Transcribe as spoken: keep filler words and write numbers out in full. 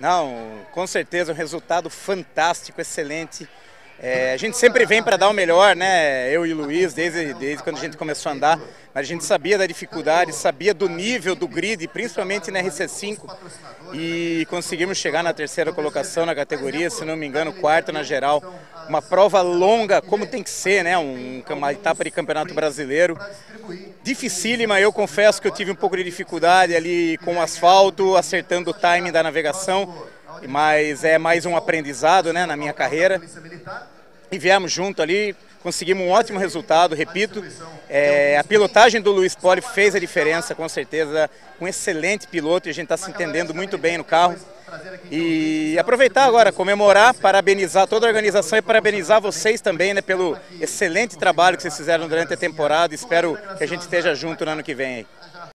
Não, com certeza, um resultado fantástico, excelente. É, a gente sempre vem para dar o melhor, né? Eu e o Luiz, desde, desde quando a gente começou a andar, a gente sabia da dificuldade, sabia do nível do grid, principalmente na R C cinco, e conseguimos chegar na terceira colocação na categoria, se não me engano, quarta na geral. Uma prova longa, como tem que ser, né? Um, uma etapa de campeonato brasileiro. Dificílima, eu confesso que eu tive um pouco de dificuldade ali com o asfalto, acertando o timing da navegação. Mas é mais um aprendizado, né, na minha carreira. E viemos junto ali, conseguimos um ótimo resultado, repito. É, a pilotagem do Luiz Poli fez a diferença, com certeza. Um excelente piloto e a gente está se entendendo muito bem no carro. E aproveitar agora, comemorar, parabenizar toda a organização e parabenizar vocês também, né, pelo excelente trabalho que vocês fizeram durante a temporada. Espero que a gente esteja junto no ano que vem aí.